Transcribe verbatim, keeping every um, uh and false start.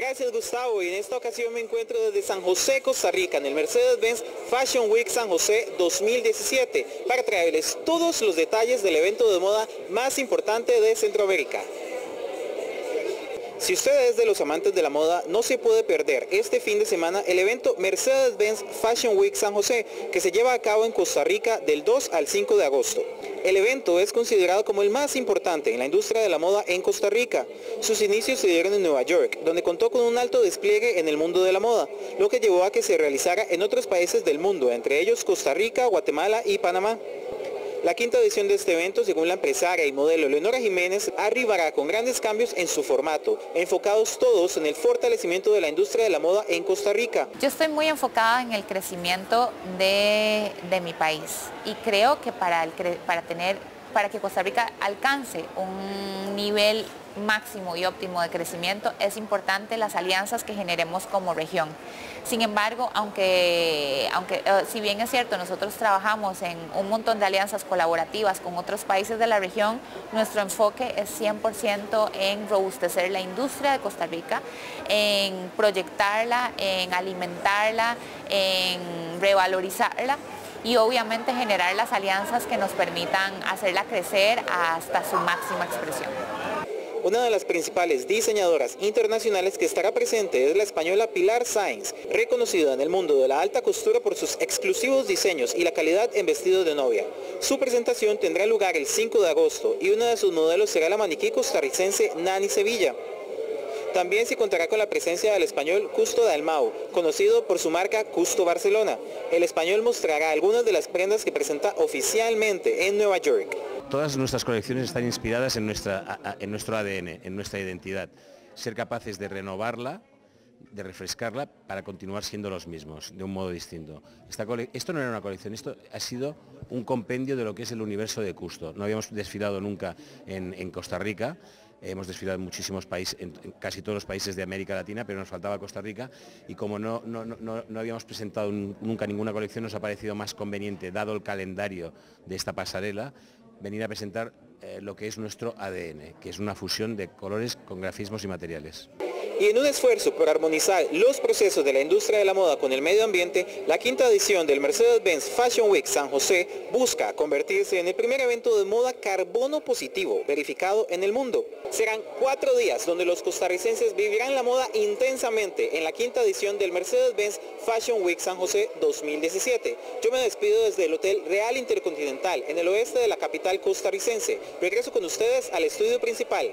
Gracias, Gustavo, y en esta ocasión me encuentro desde San José, Costa Rica, en el Mercedes-Benz Fashion Week San José dos mil diecisiete, para traerles todos los detalles del evento de moda más importante de Centroamérica. Si usted es de los amantes de la moda, no se puede perder este fin de semana el evento Mercedes-Benz Fashion Week San José, que se lleva a cabo en Costa Rica del dos al cinco de agosto. El evento es considerado como el más importante en la industria de la moda en Costa Rica. Sus inicios se dieron en Nueva York, donde contó con un alto despliegue en el mundo de la moda, lo que llevó a que se realizara en otros países del mundo, entre ellos Costa Rica, Guatemala y Panamá. La quinta edición de este evento, según la empresaria y modelo Leonora Jiménez, arribará con grandes cambios en su formato, enfocados todos en el fortalecimiento de la industria de la moda en Costa Rica. Yo estoy muy enfocada en el crecimiento de, de mi país y creo que para, el, para, tener, para que Costa Rica alcance un nivel máximo y óptimo de crecimiento es importante las alianzas que generemos como región. Sin embargo, aunque, aunque si bien es cierto, nosotros trabajamos en un montón de alianzas colaborativas con otros países de la región, nuestro enfoque es cien por ciento en robustecer la industria de Costa Rica, en proyectarla, en alimentarla, en revalorizarla y obviamente generar las alianzas que nos permitan hacerla crecer hasta su máxima expresión. Una de las principales diseñadoras internacionales que estará presente es la española Pilar Sáinz, reconocida en el mundo de la alta costura por sus exclusivos diseños y la calidad en vestidos de novia. Su presentación tendrá lugar el cinco de agosto y una de sus modelos será la maniquí costarricense Nanny Sevilla. También se contará con la presencia del español Custo Dalmau, conocido por su marca Custo Barcelona. El español mostrará algunas de las prendas que presenta oficialmente en Nueva York. Todas nuestras colecciones están inspiradas en, nuestra, en nuestro A D N, en nuestra identidad. Ser capaces de renovarla, de refrescarla para continuar siendo los mismos, de un modo distinto. Esta cole, esto no era una colección, esto ha sido un compendio de lo que es el universo de Custo. No habíamos desfilado nunca en, en Costa Rica. Hemos desfilado en muchísimos países, en casi todos los países de América Latina, pero nos faltaba Costa Rica y como no, no, no, no habíamos presentado nunca ninguna colección, nos ha parecido más conveniente, dado el calendario de esta pasarela, venir a presentar eh, lo que es nuestro A D N, que es una fusión de colores con grafismos y materiales. Y en un esfuerzo por armonizar los procesos de la industria de la moda con el medio ambiente, la quinta edición del Mercedes-Benz Fashion Week San José busca convertirse en el primer evento de moda carbono positivo verificado en el mundo. Serán cuatro días donde los costarricenses vivirán la moda intensamente en la quinta edición del Mercedes-Benz Fashion Week San José dos mil diecisiete. Yo me despido desde el Hotel Real Intercontinental en el oeste de la capital costarricense. Regreso con ustedes al estudio principal.